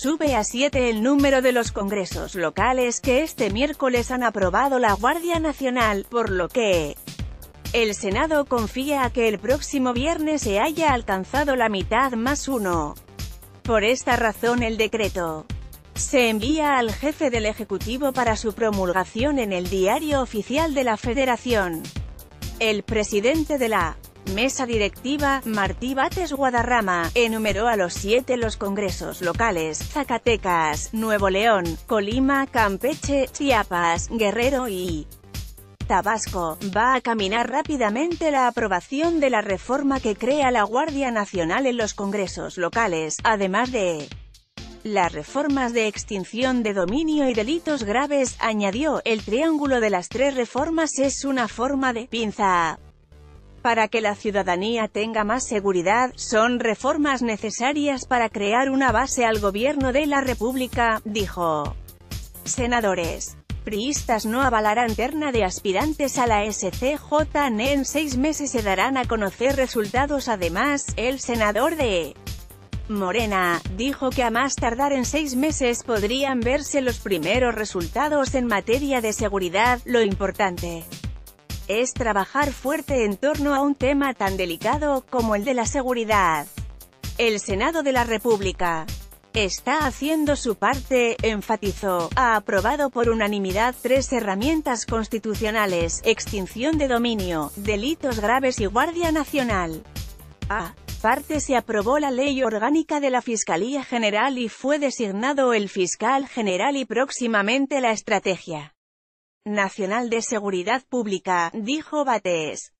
Sube a 7 el número de los congresos locales que este miércoles han aprobado la Guardia Nacional, por lo que el Senado confía a que el próximo viernes se haya alcanzado la mitad más uno. Por esta razón el decreto se envía al jefe del Ejecutivo para su promulgación en el Diario Oficial de la Federación. El presidente de la Mesa Directiva, Martí Batres Guadarrama, enumeró a los 7 los congresos locales: Zacatecas, Nuevo León, Colima, Campeche, Chiapas, Guerrero y Tabasco. Va a caminar rápidamente la aprobación de la reforma que crea la Guardia Nacional en los congresos locales, además de las reformas de extinción de dominio y delitos graves, añadió. El triángulo de las 3 reformas es una forma de pinza para que la ciudadanía tenga más seguridad. Son reformas necesarias para crear una base al gobierno de la República, dijo. Senadores priistas no avalarán terna de aspirantes a la SCJN. En 6 meses se darán a conocer resultados. Además, el senador de Morena dijo que a más tardar en 6 meses podrían verse los primeros resultados en materia de seguridad. Lo importante es trabajar fuerte en torno a un tema tan delicado como el de la seguridad. El Senado de la República está haciendo su parte, enfatizó. Ha aprobado por unanimidad 3 herramientas constitucionales: extinción de dominio, delitos graves y Guardia Nacional. Aparte, se aprobó la Ley Orgánica de la Fiscalía General y fue designado el Fiscal General, y próximamente la Estrategia Nacional de Seguridad Pública, dijo Batres.